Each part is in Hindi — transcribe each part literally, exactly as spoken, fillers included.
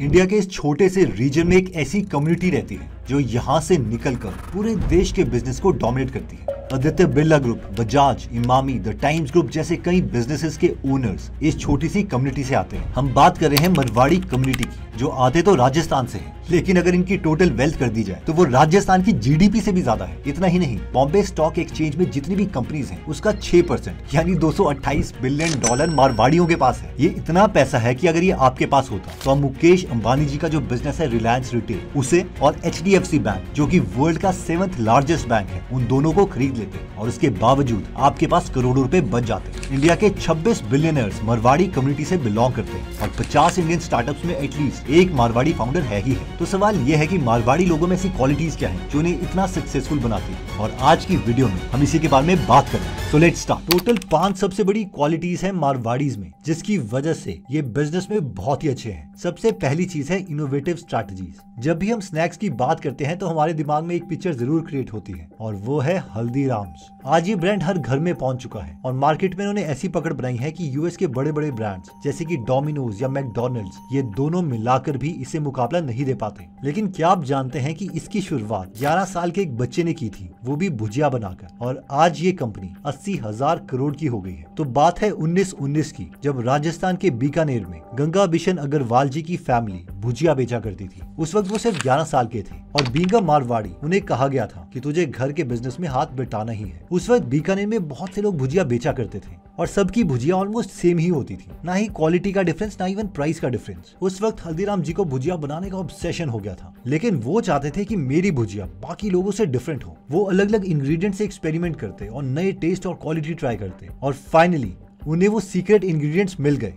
इंडिया के इस छोटे से रीजन में एक ऐसी कम्युनिटी रहती है जो यहाँ से निकलकर पूरे देश के बिजनेस को डोमिनेट करती है। Aditya Birla group, Bajaj, Emami, the Times group जैसे कई बिजनेसेस के ओनर्स इस छोटी सी कम्युनिटी से आते हैं। हम बात कर रहे हैं मरवाड़ी कम्युनिटी की, जो आते तो राजस्थान से हैं, लेकिन अगर इनकी टोटल वेल्थ कर दी जाए तो वो राजस्थान की जीडीपी से भी ज्यादा है। इतना ही नहीं, बॉम्बे स्टॉक एक्सचेंज में जितनी भी कंपनीज हैं, उसका छह परसेंट यानी दो सौ अट्ठाईस बिलियन डॉलर मारवाड़ियों के पास है। ये इतना पैसा है कि अगर ये आपके पास होता तो हम मुकेश अंबानी जी का जो बिजनेस है रिलायंस रिटेल, उसे और H D F C bank जो कि वर्ल्ड का सेवंथ लार्जेस्ट बैंक है, उन दोनों को खरीद लेते और इसके बावजूद आपके पास करोड़ों रुपए बच जाते। इंडिया के छब्बीस बिलियनर्स मरवाड़ी कम्युनिटी से बिलोंग करते हैं और पचास इंडियन स्टार्टअप्स में एटलीस्ट एक मारवाड़ी फाउंडर है ही है। तो सवाल यह है कि मारवाड़ी लोगों में ऐसी क्वालिटीज क्या हैं जो उन्हें इतना सक्सेसफुल बनाती है, और आज की वीडियो में हम इसी के बारे में बात करें। So let's start. टोटल पांच सबसे बड़ी क्वालिटीज हैं मारवाड़ीज में, जिसकी वजह से ये बिजनेस में बहुत ही अच्छे हैं। सबसे पहली चीज है इनोवेटिव स्ट्रैटेजीज। जब भी हम स्नैक्स की बात करते हैं तो हमारे दिमाग में एक पिक्चर जरूर क्रिएट होती है और वो है हल्दीराम्स। आज ये ब्रांड हर घर में पहुंच चुका है और मार्केट में इन्होंने ऐसी पकड़ बनाई है कि यूएस के बड़े बड़े ब्रांड्स जैसे कि डोमिनोज या मैकडॉनल्ड्स, ये दोनों मिलाकर भी इसे मुकाबला नहीं दे पाते। लेकिन क्या आप जानते हैं कि इसकी शुरुआत ग्यारह साल के एक बच्चे ने की थी, वो भी भुजिया बनाकर, और आज ये कंपनी अस्सी हजार करोड़ की हो गई है। तो बात है उन्नीस उन्नीस की, जब राजस्थान के बीकानेर में गंगा अग्रवाल जी की फैमिली भुजिया बेचा करती थी। उस वक्त वो सिर्फ ग्यारह साल के थे और बींगा मारवाड़ी उन्हें कहा गया था कि तुझे घर के बिजनेस में हाथ बटाना ही है। उस वक्त बीकानेर में बहुत से लोग भुजिया बेचा करते थे और सबकी भुजिया ऑलमोस्ट सेम ही होती थी, ना ही क्वालिटी का डिफरेंस, ना इवन प्राइस का डिफरेंस। उस वक्त हल्दीराम जी को भुजिया बनाने का ऑब्सेशन हो गया था, लेकिन वो चाहते थे कि मेरी भुजिया बाकी लोगों से डिफरेंट हो। वो अलग अलग इंग्रेडिएंट से एक्सपेरिमेंट करते और नए टेस्ट और क्वालिटी ट्राई करते, और फाइनली उन्हें वो सीक्रेट इंग्रेडिएंट्स मिल गए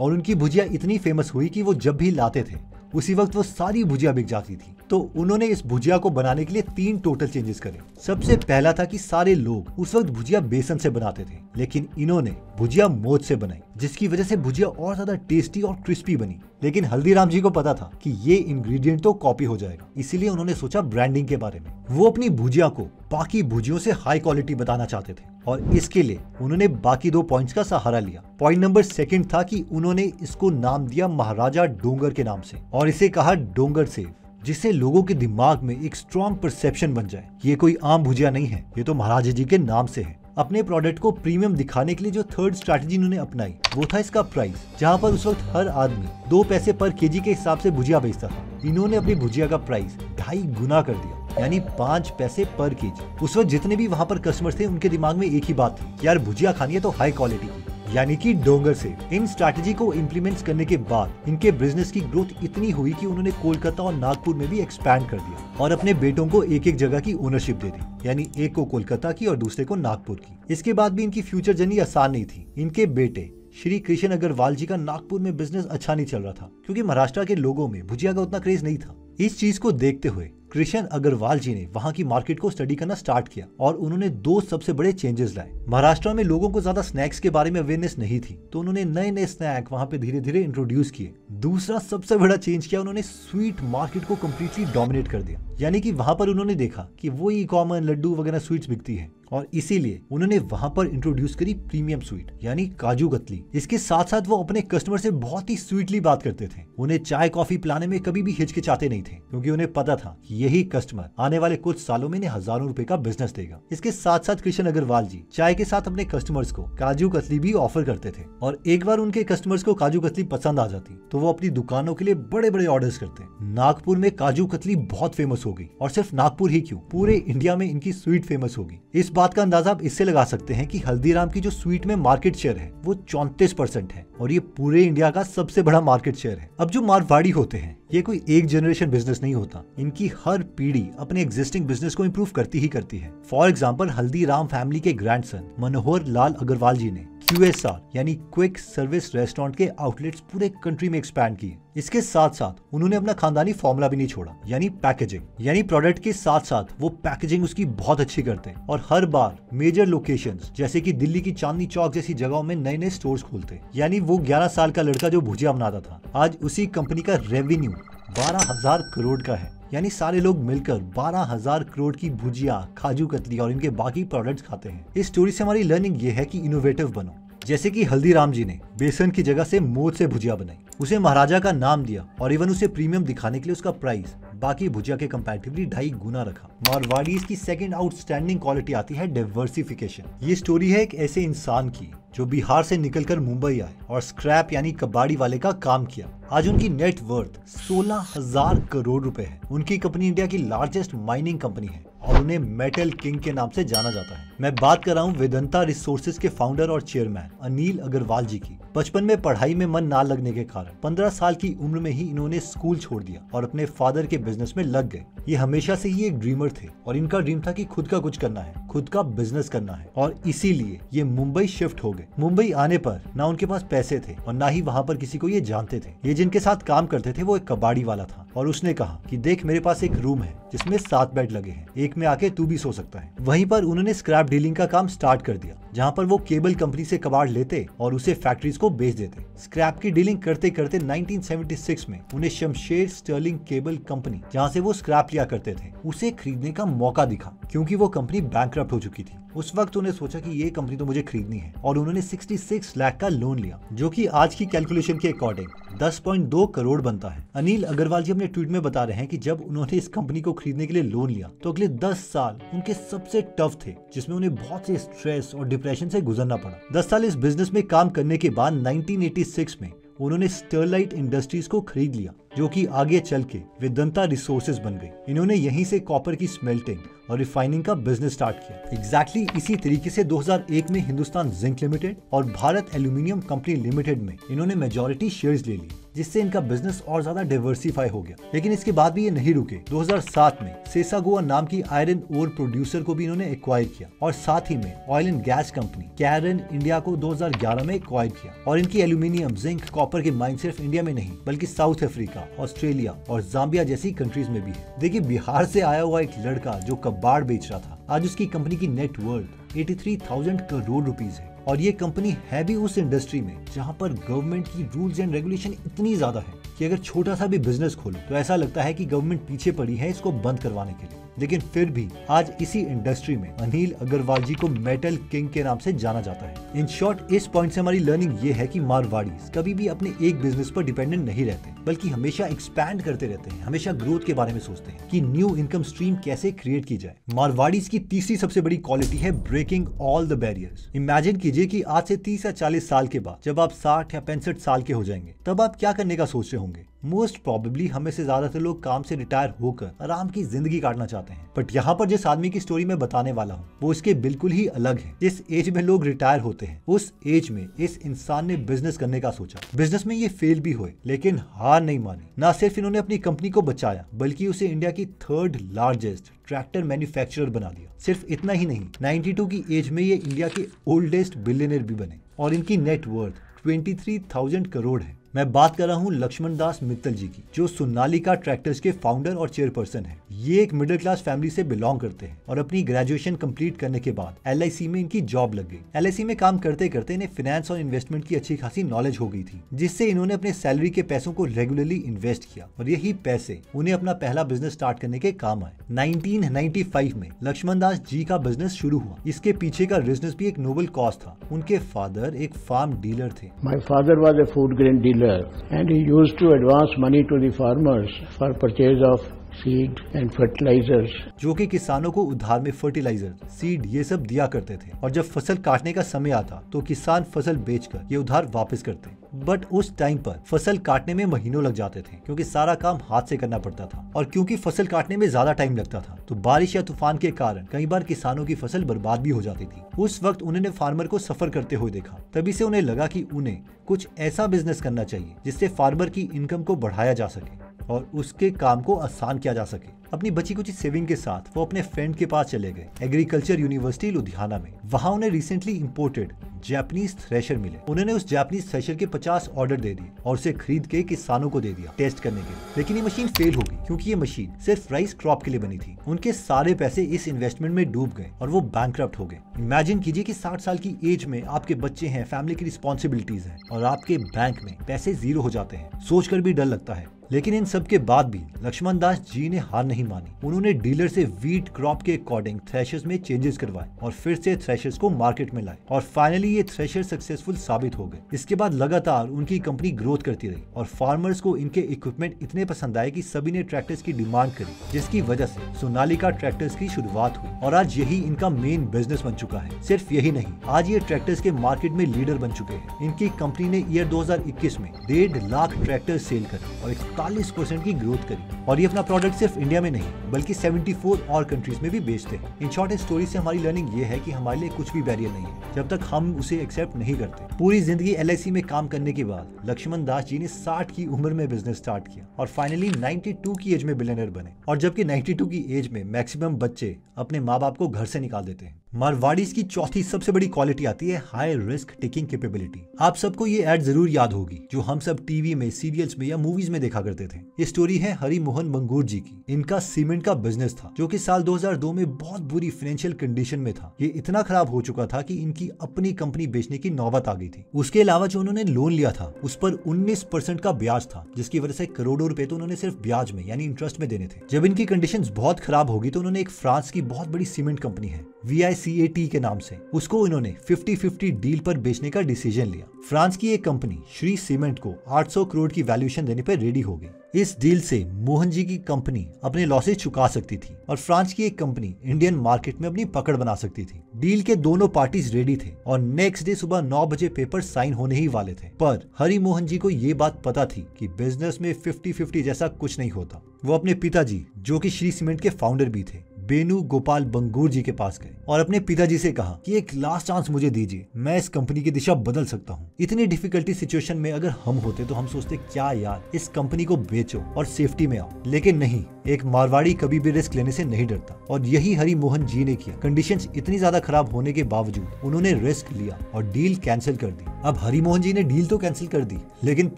और उनकी भुजिया इतनी फेमस हुई कि वो जब भी लाते थे उसी वक्त वो सारी भुजिया बिक जाती थी। तो उन्होंने इस भुजिया को बनाने के लिए तीन टोटल चेंजेस करे। सबसे पहला था कि सारे लोग उस वक्त भुजिया बेसन से बनाते थे, लेकिन इन्होंने भुजिया मोठ से बनाई, जिसकी वजह से भुजिया और ज्यादा टेस्टी और क्रिस्पी बनी। लेकिन हल्दीराम जी को पता था कि ये इंग्रेडिएंट तो कॉपी हो जाएगा, इसीलिए उन्होंने सोचा ब्रांडिंग के बारे में। वो अपनी भुजिया को बाकी भुजियों से हाई क्वालिटी बताना चाहते थे और इसके लिए उन्होंने बाकी दो पॉइंट्स का सहारा लिया। पॉइंट नंबर सेकंड था कि उन्होंने इसको नाम दिया महाराजा डोंगर के नाम से और इसे कहा डोंगर सेव, जिससे लोगों के दिमाग में एक स्ट्रॉन्ग परसेप्शन बन जाए। ये कोई आम भुजिया नहीं है, ये तो महाराजा जी के नाम से है। अपने प्रोडक्ट को प्रीमियम दिखाने के लिए जो थर्ड स्ट्रैटेजी उन्होंने अपनाई वो था इसका प्राइस, जहां पर उस वक्त हर आदमी दो पैसे पर केजी के हिसाब से भुजिया बेचता था। इन्होंने अपनी भुजिया का प्राइस ढाई गुना कर दिया, यानी पाँच पैसे पर केजी। उस वक्त जितने भी वहां पर कस्टमर्स थे उनके दिमाग में एक ही बात थी कि यार भुजिया खानी है तो हाई क्वालिटी की, यानी कि डोंगर से। इन स्ट्रैटेजी को इम्प्लीमेंट करने के बाद इनके बिजनेस की ग्रोथ इतनी हुई कि उन्होंने कोलकाता और नागपुर में भी एक्सपैंड कर दिया और अपने बेटों को एक एक जगह की ओनरशिप दे दी, यानी एक को कोलकाता की और दूसरे को नागपुर की। इसके बाद भी इनकी फ्यूचर जर्नी आसान नहीं थी। इनके बेटे श्री कृष्ण अग्रवाल जी का नागपुर में बिजनेस अच्छा नहीं चल रहा था, क्योंकि महाराष्ट्र के लोगों में भुजिया का उतना क्रेज नहीं था। इस चीज को देखते हुए कृष्ण अग्रवाल जी ने वहां की मार्केट को स्टडी करना स्टार्ट किया और उन्होंने दो सबसे बड़े चेंजेस लाए। महाराष्ट्र में लोगों को ज्यादा स्नैक्स के बारे में अवेयरनेस नहीं थी, तो उन्होंने नए नए स्नैक वहां पे धीरे धीरे इंट्रोड्यूस किए। दूसरा सबसे बड़ा चेंज किया, उन्होंने स्वीट मार्केट को कम्प्लीटली डोमिनेट कर दिया, यानी कि वहां पर उन्होंने देखा कि वो ई कॉमर्स लड्डू वगैरह स्वीट्स बिकती है और इसीलिए उन्होंने वहां पर इंट्रोड्यूस करी प्रीमियम स्वीट यानी काजू कतली। इसके साथ साथ वो अपने कस्टमर से बहुत ही स्वीटली बात करते थे। उन्हें चाय कॉफी पिलाने में कभी भी हिचकिचाते नहीं थे, क्योंकि उन्हें पता था कि यही कस्टमर आने वाले कुछ सालों में इन्हें हजारों रुपए का बिजनेस देगा। इसके साथ साथ कृष्ण अग्रवाल जी चाय के साथ अपने कस्टमर्स को काजू कतली भी ऑफर करते थे, और एक बार उनके कस्टमर्स को काजू कतली पसंद आ जाती तो वो अपनी दुकानों के लिए बड़े बड़े ऑर्डर करते। नागपुर में काजू कतली बहुत फेमस हो गई, और सिर्फ नागपुर ही क्यों, पूरे इंडिया में इनकी स्वीट फेमस होगी। इस बात का अंदाजा आप इससे लगा सकते हैं कि हल्दीराम की जो स्वीट में मार्केट शेयर है वो चौंतीस परसेंट है और ये पूरे इंडिया का सबसे बड़ा मार्केट शेयर है। अब जो मारवाड़ी होते हैं ये कोई एक जनरेशन बिजनेस नहीं होता, इनकी हर पीढ़ी अपने एग्जिस्टिंग बिजनेस को इम्प्रूव करती ही करती है। फॉर एग्जाम्पल हल्दीराम फैमिली के ग्रैंडसन मनोहर लाल अग्रवाल जी ने क्यू एस आर यानी क्विक सर्विस रेस्टोरेंट के आउटलेट्स पूरे कंट्री में एक्सपैंड किए। इसके साथ साथ उन्होंने अपना खानदानी फॉर्मूला भी नहीं छोड़ा, यानी पैकेजिंग, यानी प्रोडक्ट के साथ साथ वो पैकेजिंग उसकी बहुत अच्छी करते हैं और हर बार मेजर लोकेशंस जैसे कि दिल्ली की चांदनी चौक जैसी जगहों में नए नए स्टोर्स खोलते। यानी वो ग्यारह साल का लड़का जो भुजिया बनाता था, आज उसी कंपनी का रेवेन्यू बारह हजार करोड़ का है, यानी सारे लोग मिलकर बारह हजार करोड़ की भुजिया, काजू कतली और इनके बाकी प्रोडक्ट्स खाते हैं। इस स्टोरी से हमारी लर्निंग ये है कि इनोवेटिव बनो, जैसे कि हल्दीराम जी ने बेसन की जगह से मोद से भुजिया बनाई, उसे महाराजा का नाम दिया और इवन उसे प्रीमियम दिखाने के लिए उसका प्राइस बाकी भुजिया के कंपैरेटिवली ढाई गुना रखा। मारवाड़ीज की सेकंड आउटस्टैंडिंग क्वालिटी आती है डाइवर्सिफिकेशन। ये स्टोरी है एक ऐसे इंसान की जो बिहार से निकलकर मुंबई आए और स्क्रैप यानी कबाड़ी वाले का काम किया। आज उनकी नेट वर्थ सोलह हजार करोड़ रुपए है। उनकी कंपनी इंडिया की लार्जेस्ट माइनिंग कंपनी है और उन्हें मेटल किंग के नाम से जाना जाता है। मैं बात कर रहा हूँ वेदांता रिसोर्सेज के फाउंडर और चेयरमैन अनिल अग्रवाल जी की। बचपन में पढ़ाई में मन ना लगने के कारण पंद्रह साल की उम्र में ही इन्होंने स्कूल छोड़ दिया और अपने फादर के बिजनेस में लग गए। ये हमेशा से ही एक ड्रीमर थे और इनका ड्रीम था कि खुद का कुछ करना है, खुद का बिजनेस करना है और इसीलिए ये मुंबई शिफ्ट हो गए। मुंबई आने पर ना उनके पास पैसे थे और ना ही वहाँ पर किसी को ये जानते थे। ये जिनके साथ काम करते थे वो एक कबाड़ी वाला था और उसने कहा कि देख, मेरे पास एक रूम है जिसमें सात बेड लगे हैं, एक में आके तू भी सो सकता है। वहीं पर उन्होंने स्क्रैप डीलिंग का काम स्टार्ट कर दिया, जहाँ पर वो केबल कंपनी से कबाड़ लेते और उसे फैक्ट्रीज को बेच देते। स्क्रैप की डीलिंग करते करते नाइनटीन सेवेंटी सिक्स में उन्हें शमशेर स्टर्लिंग केबल कंपनी, जहाँ से वो स्क्रैप लिया करते थे, उसे खरीदने का मौका दिखा क्योंकि वो कंपनी बैंकक्रप्ट हो चुकी थी। उस वक्त उन्हें सोचा कि ये कंपनी तो मुझे खरीदनी है और उन्होंने छियासठ लाख का लोन लिया, जो कि आज की कैलकुलेशन के अकॉर्डिंग दस पॉइंट दो करोड़ बनता है। अनिल अग्रवाल जी अपने ट्वीट में बता रहे हैं कि जब उन्होंने इस कंपनी को खरीदने के लिए लोन लिया तो अगले दस साल उनके सबसे टफ थे, जिसमें उन्हें बहुत से स्ट्रेस और डिप्रेशन से गुजरना पड़ा। दस साल इस बिजनेस में काम करने के बाद नाइनटीन एटी सिक्स में उन्होंने स्टरलाइट इंडस्ट्रीज को खरीद लिया, जो कि आगे चल के वेदांता रिसोर्सेज बन गई। इन्होंने यहीं से कॉपर की स्मेल्टिंग और रिफाइनिंग का बिजनेस स्टार्ट किया। एग्जैक्टली exactly इसी तरीके से दो हज़ार एक में हिंदुस्तान जिंक लिमिटेड और भारत एल्यूमिनियम कंपनी लिमिटेड में इन्होंने मेजॉरिटी शेयर्स ले ली, जिससे इनका बिजनेस और ज्यादा डाइवर्सिफाई हो गया। लेकिन इसके बाद भी ये नहीं रुके। दो हज़ार सात में सेसा गोवा नाम की आयरन ओर प्रोड्यूसर को भी इन्होंने एक्वायर किया और साथ ही में oil and gas company Cairn India को दो हज़ार ग्यारह में एक्वायर किया। और इनकी एल्यूमिनियम, जिंक, कॉपर के माइन सिर्फ इंडिया में नहीं बल्कि साउथ अफ्रीका, ऑस्ट्रेलिया और जाम्बिया जैसी कंट्रीज में भी है। देखिए, बिहार से आया हुआ एक लड़का जो कबाड़ बेच रहा था, आज उसकी कंपनी की नेटवर्थ तिरासी हज़ार करोड़ रुपीस है। और ये कंपनी है भी उस इंडस्ट्री में जहाँ पर गवर्नमेंट की रूल्स एंड रेगुलेशन इतनी ज्यादा है कि अगर छोटा सा भी बिजनेस खोलो तो ऐसा लगता है कि गवर्नमेंट पीछे पड़ी है इसको बंद करवाने के लिए। लेकिन फिर भी आज इसी इंडस्ट्री में अनिल अग्रवाल जी को मेटल किंग के नाम से जाना जाता है। इन शॉर्ट, इस पॉइंट से हमारी लर्निंग ये है कि मारवाड़ीज कभी भी अपने एक बिजनेस पर डिपेंडेंट नहीं रहते, बल्कि हमेशा एक्सपैंड करते रहते हैं, हमेशा ग्रोथ के बारे में सोचते हैं कि न्यू इनकम स्ट्रीम कैसे क्रिएट की जाए। मारवाड़ीज की तीसरी सबसे बड़ी क्वालिटी है breaking all the barriers. Imagine कीजिए कि आज से तीस या चालीस साल के बाद जब आप साठ या पैंसठ साल के हो जाएंगे, तब आप क्या करने का सोच रहे होंगे। मोस्ट प्रॉबेबली हमें से ज्यादातर लोग काम से रिटायर होकर आराम की जिंदगी काटना चाहते हैं, बट यहाँ पर जिस आदमी की स्टोरी मैं बताने वाला हूँ वो इसके बिल्कुल ही अलग है। जिस एज में लोग रिटायर होते हैं, उस एज में इस इंसान ने बिजनेस करने का सोचा। बिजनेस में ये फेल भी हुए लेकिन हार नहीं मानी। ना सिर्फ इन्होंने अपनी कंपनी को बचाया बल्कि उसे इंडिया की थर्ड लार्जेस्ट ट्रैक्टर मैन्युफैक्चरर बना दिया। सिर्फ इतना ही नहीं, बानवे की एज में ये इंडिया के ओल्डेस्ट बिलियनियर भी बने और इनकी नेटवर्थ तेईस हज़ार करोड़ है। मैं बात कर रहा हूँ लक्ष्मण दास मित्तल जी की, जो सोनालिका ट्रैक्टर्स के फाउंडर और चेयरपर्सन हैं। ये एक मिडिल क्लास फैमिली से बिलोंग करते हैं और अपनी ग्रेजुएशन कंप्लीट करने के बाद एलआईसी में इनकी जॉब लग गई। एलआईसी में काम करते करते इन्हें फाइनेंस और इन्वेस्टमेंट की अच्छी खासी नॉलेज हो गई थी, जिससे इन्होंने अपने सैलरी के पैसों को रेगुलरली इन्वेस्ट किया और यही पैसे उन्हें अपना पहला बिजनेस स्टार्ट करने के काम आए। नाइनटीन नाइन्टी फाइव में लक्ष्मण दास जी का बिजनेस शुरू हुआ। इसके पीछे का बिजनेस भी एक नोबल कॉज था। उनके फादर एक फार्म डीलर थे। My father was a food grain dealer and he used to advance money to the farmers for purchase of seed and fertilisers, जो कि किसानों को उधार में फर्टिलाइजर, सीड ये सब दिया करते थे। और जब फसल काटने का समय आता तो किसान फसल बेचकर ये उधार वापस करते, बट उस टाइम पर फसल काटने में महीनों लग जाते थे क्योंकि सारा काम हाथ से करना पड़ता था। और क्योंकि फसल काटने में ज्यादा टाइम लगता था तो बारिश या तूफान के कारण कई बार किसानों की फसल बर्बाद भी हो जाती थी। उस वक्त उन्होंने फार्मर को सफर करते हुए देखा, तभी से उन्हें लगा कि उन्हें कुछ ऐसा बिजनेस करना चाहिए जिससे फार्मर की इनकम को बढ़ाया जा सके और उसके काम को आसान किया जा सके। अपनी बची कुछ सेविंग के साथ वो अपने फ्रेंड के पास चले गए एग्रीकल्चर यूनिवर्सिटी लुधियाना में। वहाँ उन्हें रिसेंटली इम्पोर्टेड जापानीज थ्रेशर मिले। उन्होंने उस जापानीज थ्रेशर के पचास ऑर्डर दे दिए और उसे खरीद के किसानों को दे दिया टेस्ट करने के लिए। लेकिन ये मशीन फेल हो गई क्योंकि ये मशीन सिर्फ राइस क्रॉप के लिए बनी थी। उनके सारे पैसे इस इन्वेस्टमेंट में डूब गए और वो बैंकक्रप्ट हो गए। इमेजिन कीजिए कि साठ साल की एज में आपके बच्चे हैं, फैमिली की रिस्पॉन्सिबिलिटीज है और आपके बैंक में पैसे जीरो हो जाते हैं। सोचकर भी डर लगता है लेकिन इन सब के बाद भी लक्ष्मण दास जी ने हार नहीं मानी। उन्होंने डीलर से व्हीट क्रॉप के अकॉर्डिंग थ्रेशर्स में चेंजेस करवाए और फिर से थ्रेशर्स को मार्केट में लाए और फाइनली ये थ्रेशर सक्सेसफुल साबित हो गए। इसके बाद लगातार उनकी कंपनी ग्रोथ करती रही और फार्मर्स को इनके इक्विपमेंट इतने पसंद आए कि सभी ने ट्रैक्टर्स की डिमांड करी, जिसकी वजह से सोनालिका ट्रैक्टर्स की शुरुआत हुई और आज यही इनका मेन बिजनेस बन चुका है। सिर्फ यही नहीं, आज ये ट्रैक्टर्स के मार्केट में लीडर बन चुके हैं। इनकी कंपनी ने ईयर दो हज़ार इक्कीस में डेढ़ लाख ट्रैक्टर सेल करे और इकतालीस परसेंट की ग्रोथ करी और ये अपना प्रोडक्ट सिर्फ इंडिया में नहीं बल्कि चौहत्तर और कंट्रीज में भी बेचते हैं। इन शॉर्ट स्टोरी से हमारी लर्निंग ये है कि हमारे लिए कुछ भी बैरियर नहीं है जब तक हम उसे एक्सेप्ट नहीं करते। पूरी जिंदगी एलआईसी में काम करने के बाद लक्ष्मण दास जी ने साठ की उम्र में बिजनेस स्टार्ट किया और फाइनली बानवे की एज में बिलियनर बने। और जबकि बानवे की एज में मैक्सिमम बच्चे अपने माँ बाप को घर से निकाल देते हैं। मारवाड़ीज की चौथी सबसे बड़ी क्वालिटी आती है हाई रिस्क टेकिंग कैपेबिलिटी। आप सबको ये एड जरूर याद होगी जो हम सब टीवी में, सीरियल्स में या मूवीज में देखा करते थे। ये स्टोरी है हरिहरन मंगूर जी की। इनका सीमेंट का बिजनेस था जो कि साल दो हज़ार दो में बहुत बुरी फाइनेंशियल कंडीशन में था। ये इतना खराब हो चुका था कि इनकी अपनी कंपनी बेचने की नौबत आ गई थी। उसके अलावा जो उन्होंने लोन लिया था उस पर उन्नीस परसेंट का ब्याज था, जिसकी वजह से करोड़ों रुपए तो उन्होंने सिर्फ ब्याज में यानी इंटरेस्ट में देने थे। जब इनकी कंडीशन बहुत खराब होगी तो उन्होंने एक फ्रांस की बहुत बड़ी सीमेंट कंपनी है V I C A T के नाम से, उसको इन्होंने फिफ्टी फिफ्टी डील पर बेचने का डिसीजन लिया। फ्रांस की एक कंपनी श्री सीमेंट को आठ सौ करोड़ की वैल्यूएशन देने पर रेडी हो गई। इस डील से मोहन जी की कंपनी अपने लॉसेज चुका सकती थी और फ्रांस की एक कंपनी इंडियन मार्केट में अपनी पकड़ बना सकती थी। डील के दोनों पार्टीज रेडी थे और नेक्स्ट डे सुबह नौ बजे पेपर साइन होने ही वाले थे, पर हरि मोहन जी को ये बात पता थी कि बिजनेस में फिफ्टी फिफ्टी जैसा कुछ नहीं होता। वो अपने पिताजी जो कि श्री सीमेंट के फाउंडर भी थे बेनू गोपाल बंगूर जी के पास गए और अपने पिताजी से कहा कि एक लास्ट चांस मुझे दीजिए, मैं इस कंपनी की दिशा बदल सकता हूँ। इतनी डिफिकल्टी सिचुएशन में अगर हम होते तो हम सोचते क्या यार इस कंपनी को बेचो और सेफ्टी में आओ, लेकिन नहीं, एक मारवाड़ी कभी भी रिस्क लेने से नहीं डरता और यही हरि मोहन जी ने किया। कंडीशंस इतनी ज्यादा खराब होने के बावजूद उन्होंने रिस्क लिया और डील कैंसिल कर दी। अब हरि मोहन जी ने डील तो कैंसिल कर दी लेकिन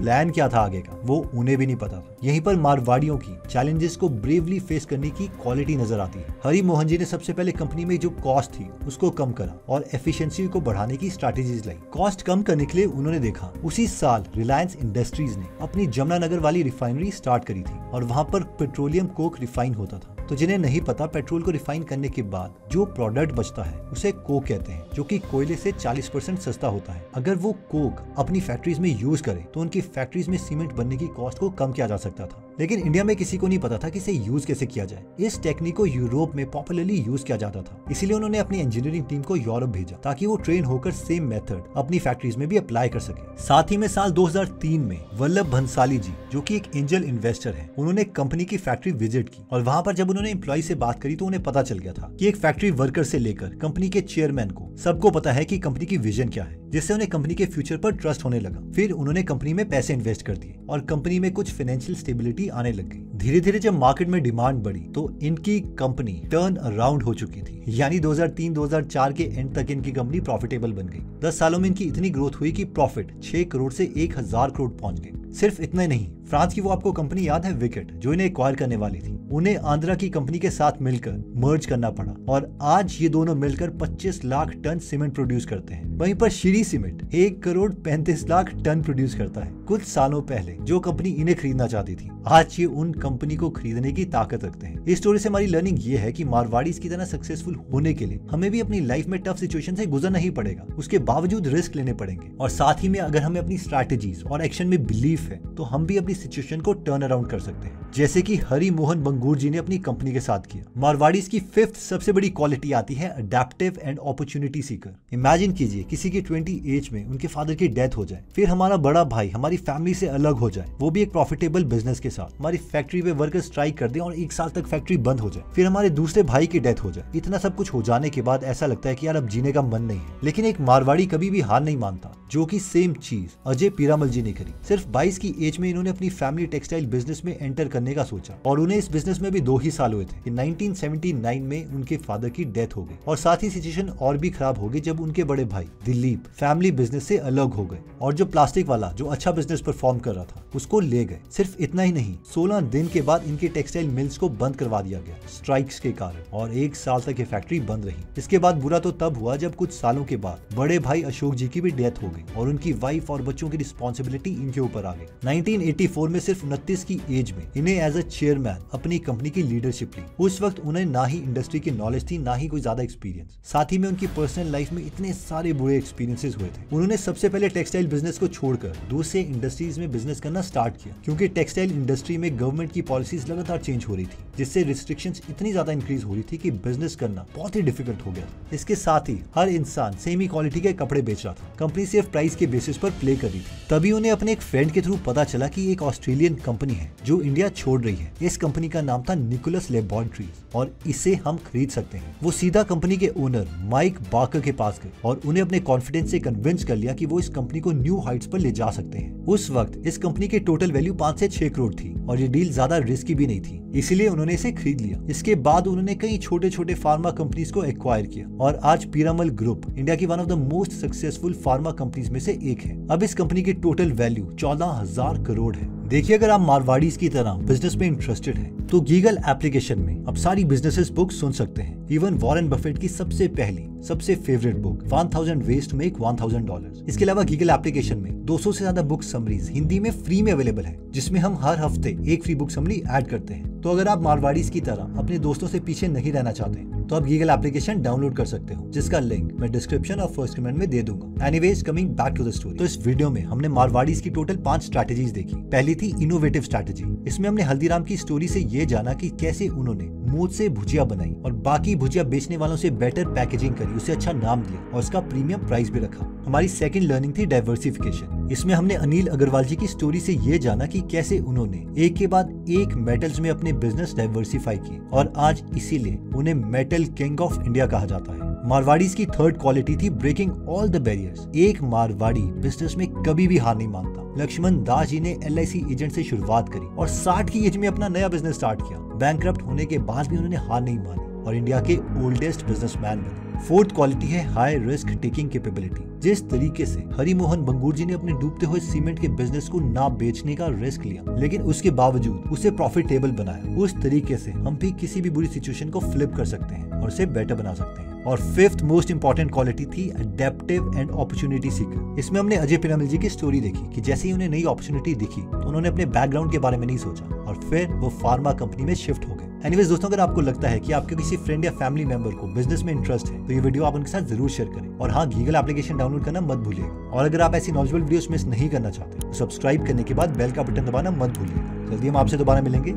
प्लान क्या था आगे का वो उन्हें भी नहीं पता था। यहीं पर मारवाड़ियों की चैलेंजेस को ब्रेवली फेस करने की क्वालिटी नजर आती है। हरि मोहन जी ने सबसे पहले कंपनी में जो कॉस्ट थी उसको कम करा और एफिशिएंसी को बढ़ाने की स्ट्रेटेजीज लाई। कॉस्ट कम करने के लिए उन्होंने देखा उसी साल रिलायंस इंडस्ट्रीज ने अपनी जमुनानगर वाली रिफाइनरी स्टार्ट करी थी और वहाँ पर पेट्रोलियम कोक रिफाइन होता था। तो जिन्हें नहीं पता, पेट्रोल को रिफाइन करने के बाद जो प्रोडक्ट बचता है उसे कोक कहते हैं, जो कि कोयले से चालीस परसेंट सस्ता होता है। अगर वो कोक अपनी फैक्ट्रीज में यूज करें तो उनकी फैक्ट्रीज में सीमेंट बनने की कॉस्ट को कम किया जा सकता था, लेकिन इंडिया में किसी को नहीं पता था कि इसे यूज कैसे किया जाए। इस टेक्निक को यूरोप में पॉपुलरली यूज किया जाता था, इसीलिए उन्होंने अपनी इंजीनियरिंग टीम को यूरोप भेजा ताकि वो ट्रेन होकर सेम मेथड अपनी फैक्ट्रीज में भी अप्लाई कर सके। साथ ही में साल दो हज़ार तीन में वल्लभ भंसाली जी जो कि एक एंजल इन्वेस्टर है, उन्होंने कंपनी की फैक्ट्री विजिट की और वहाँ पर जब उन्होंने एम्प्लॉई से बात करी तो उन्हें पता चल गया था कि एक फैक्ट्री वर्कर से लेकर कंपनी के चेयरमैन को सबको पता है कि कंपनी की विजन क्या है, जिससे उन्हें कंपनी के फ्यूचर पर ट्रस्ट होने लगा। फिर उन्होंने कंपनी में पैसे इन्वेस्ट कर दिए और कंपनी में कुछ फाइनेंशियल स्टेबिलिटी आने लग गई। धीरे धीरे जब मार्केट में डिमांड बढ़ी तो इनकी कंपनी टर्न अराउंड हो चुकी थी, यानी दो हज़ार तीन दो हज़ार चार के एंड तक इनकी कंपनी प्रॉफिटेबल बन गई। दस सालों में इनकी इतनी ग्रोथ हुई कि प्रॉफिट छह करोड़ से एक हज़ार करोड़ पहुंच गई। सिर्फ इतना नहीं, फ्रांस की वो आपको कंपनी याद है विकेट, जो इन्हें एक्वायर करने वाली थी, उन्हें आंध्रा की कंपनी के साथ मिलकर मर्ज करना पड़ा और आज ये दोनों मिलकर पच्चीस लाख टन सीमेंट प्रोड्यूस करते हैं। वहीं पर श्री सीमेंट एक करोड़ पैंतीस लाख टन प्रोड्यूस करता है। कुछ सालों पहले जो कंपनी इन्हें खरीदना चाहती थी, आज ये उन कंपनी को खरीदने की ताकत रखते हैं। इस स्टोरी से हमारी लर्निंग ये है कि मारवाड़ीज की तरह सक्सेसफुल होने के लिए हमें भी अपनी लाइफ में टफ सिचुएशन से गुजरना ही पड़ेगा, उसके बावजूद रिस्क लेने पड़ेंगे और साथ ही में अगर हमें अपनी स्ट्रैटेजीज और एक्शन में बिलीफ है तो हम भी अपनी सिचुएशन को टर्न अराउंड कर सकते हैं, जैसे कि हरि मोहन बंगूर जी ने अपनी कंपनी के साथ किया। मारवाड़ीज की फिफ्थ सबसे बड़ी क्वालिटी आती है adaptive and opportunity seeker. Imagine कीजिए किसी की ट्वेंटी एज में उनके फादर की डेथ हो जाए, फिर हमारा बड़ा भाई हमारी फैमिली से अलग हो जाए, वो भी एक प्रॉफिटेबल बिजनेस के साथ। हमारी फैक्ट्री पे वर्कर स्ट्राइक कर दें और एक साल तक फैक्ट्री बंद हो जाए, फिर हमारे दूसरे भाई की डेथ हो जाए। इतना सब कुछ हो जाने के बाद ऐसा लगता है कि यार अब जीने का मन नहीं है, लेकिन एक मारवाड़ी कभी भी हार नहीं मानता, जो कि सेम चीज अजय पीरामल जी ने करी। सिर्फ बाईस की एज में इन्होंने अपनी फैमिली टेक्सटाइल बिजनेस में एंटर करने का सोचा और उन्हें इस बिजनेस में भी दो ही साल हुए थे। नाइनटीन सेवेंटी नाइन में उनके फादर की डेथ हो गई और साथ ही सिचुएशन और भी खराब हो गई जब उनके बड़े भाई दिलीप फैमिली बिजनेस से अलग हो गए और जो प्लास्टिक वाला जो अच्छा बिजनेस परफॉर्म कर रहा था उसको ले गए। सिर्फ इतना ही नहीं, सोलह दिन के बाद इनके टेक्सटाइल मिल्स को बंद करवा दिया गया स्ट्राइक्स के कारण और एक साल तक ये फैक्ट्री बंद रही। इसके बाद बुरा तो तब हुआ जब कुछ सालों के बाद बड़े भाई अशोक जी की भी डेथ हो गई और उनकी वाइफ और बच्चों की रिस्पॉन्सिबिलिटी इनके ऊपर आ गई। नाइनटीन एटी फोर में सिर्फ उनतीस की एज में इन्हें एज अ चेयरमैन अपनी कंपनी की लीडरशिप ली। उस वक्त उन्हें ना ही इंडस्ट्री की नॉलेज थी ना ही कोई ज्यादा एक्सपीरियंस, साथ ही में उनकी पर्सनल लाइफ में इतने सारे बुरे एक्सपीरियंसेस हुए थे। उन्होंने सबसे पहले टेक्सटाइल बिजनेस को छोड़कर दूसरे इंडस्ट्रीज में बिजनेस करना स्टार्ट किया क्योंकि टेक्सटाइल इंडस्ट्री में गवर्नमेंट की पॉलिसीज लगातार चेंज हो रही थी जिससे रिस्ट्रिक्शंस इतनी ज्यादा इंक्रीज हो रही थी कि बिजनेस करना बहुत ही डिफिकल्ट हो गया। इसके साथ ही हर इंसान सेम ही क्वालिटी के कपड़े बेच रहा था, कंपनी सिर्फ प्राइस के बेसिस पर प्ले कर रही थी। तभी उन्हें अपने एक फ्रेंड के थ्रू पता चला कि एक ऑस्ट्रेलियन कंपनी है जो इंडिया छोड़ रही है। इस कंपनी का नाम था निकोलस लेबोरेटरीज और इसे हम खरीद सकते हैं। वो सीधा कंपनी के ओनर माइक बार्कर के पास गए और उन्हें अपने कॉन्फिडेंस से कन्विंस कर लिया कि वो इस कंपनी को न्यू हाइट्स पर ले जा सकते हैं। उस वक्त इस कंपनी की टोटल वैल्यू पाँच से छह करोड़ थी और ये डील ज्यादा रिस्की भी नहीं थी, इसीलिए उन्होंने इसे खरीद लिया। इसके बाद उन्होंने कई छोटे छोटे फार्मा कंपनीज को एक्वायर किया और आज पीरामल ग्रुप इंडिया की one of the most successful pharma companies में से एक है। अब इस कंपनी की टोटल वैल्यू चौदह हजार करोड़ है। देखिए, अगर आप मारवाड़ीज की तरह बिजनेस में इंटरेस्टेड हैं, तो गीगल एप्लीकेशन में आप सारी बिजनेसेस बुक सुन सकते हैं। इवन वॉरेन बफेट की सबसे पहली सबसे favourite book one thousand ways to make one thousand dollar. इसके अलावा गीगल एप्लीकेशन में दो सौ से ज्यादा बुक समरीज हिंदी में फ्री में अवेलेबल है जिसमें हम हर हफ्ते एक फ्री बुक समरी ऐड करते हैं। तो अगर आप मारवाड़ीज की तरह अपने दोस्तों से पीछे नहीं रहना चाहते तो आप गीगल एप्लीकेशन डाउनलोड कर सकते हो जिसका लिंक मैं डिस्क्रिप्शन और फर्स्ट कमेंट में दे दूंगा। Anyways, coming back to the story, तो इस वीडियो में हमने मारवाड़ीज की टोटल पांच स्ट्रैटेजीज देखी। पहली थी इनोवेटिव स्ट्रैटेजी। इसमें हमने हल्दीराम की स्टोरी से ये जाना कि कैसे उन्होंने मोद से भुजिया बनाई और बाकी भुजिया बेचने वालों से बेटर पैकेजिंग करी, उसे अच्छा नाम दिया और उसका प्रीमियम प्राइस भी रखा। हमारी सेकंड लर्निंग थी डाइवर्सिफिकेशन। इसमें हमने अनिल अग्रवाल जी की स्टोरी से ये जाना कि कैसे उन्होंने एक के बाद एक मेटल्स में अपने बिजनेस डाइवर्सिफाई की और आज इसीलिए उन्हें मेटल किंग ऑफ इंडिया कहा जाता है। मारवाड़ीज की थर्ड क्वालिटी थी ब्रेकिंग ऑल द बैरियर्स। एक मारवाड़ी बिजनेस में कभी भी हार नहीं मानता। लक्ष्मण दास जी ने एल आई सी एजेंट से शुरुआत करी और साठ की एज में अपना नया बिजनेस स्टार्ट किया। बैंकक्रप्ट होने के बाद भी उन्होंने हार नहीं मानी और इंडिया के ओल्डेस्ट बिजनेसमैन बने। फोर्थ क्वालिटी है हाई रिस्क टेकिंग कैपेबिलिटी। जिस तरीके से हरिमोहन बंगूर जी ने अपने डूबते हुए सीमेंट के बिजनेस को ना बेचने का रिस्क लिया लेकिन उसके बावजूद उसे प्रॉफिटेबल बनाया, उस तरीके से हम भी किसी भी बुरी सिचुएशन को फ्लिप कर सकते हैं और उसे बेटर बना सकते हैं। और फिफ्थ मोस्ट इम्पोर्टेंट क्वालिटी थी अडेप्टिव एंड अपॉर्चुनिटी सीकर। इसमें हमने अजय पिरामल जी की स्टोरी देखी कि जैसे ही उन्हें नई अपॉर्चुनिटी दिखी तो उन्होंने अपने बैकग्राउंड के बारे में नहीं सोचा और फिर वो फार्मा कंपनी में शिफ्ट हो गए। एनीवेज दोस्तों, अगर आपको लगता है कि आपके किसी फ्रेंड या फैमिली मेंबर को बिजनेस में इंटरेस्ट है तो ये वीडियो आप उनके साथ जरूर शेयर करें और हाँ, गीगल एप्लीकेशन डाउनलोड करना मत भूलिएगा। और अगर आप ऐसी नॉलेजेबल वीडियोस मिस नहीं करना चाहते तो सब्सक्राइब करने के बाद बेल का बटन दबाना मत भूलिएगा। जल्दी हम आपसे दोबारा मिलेंगे।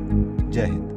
जय हिंद।